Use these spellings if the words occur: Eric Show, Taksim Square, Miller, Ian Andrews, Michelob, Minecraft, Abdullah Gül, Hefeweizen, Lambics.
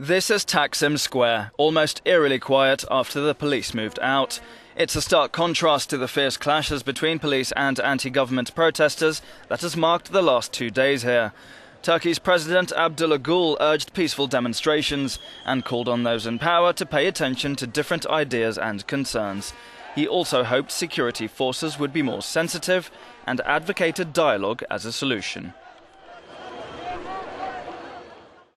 This is Taksim Square, almost eerily quiet after the police moved out. It's a stark contrast to the fierce clashes between police and anti-government protesters that has marked the last 2 days here. Turkey's President Abdullah Gül urged peaceful demonstrations and called on those in power to pay attention to different ideas and concerns. He also hoped security forces would be more sensitive and advocated dialogue as a solution.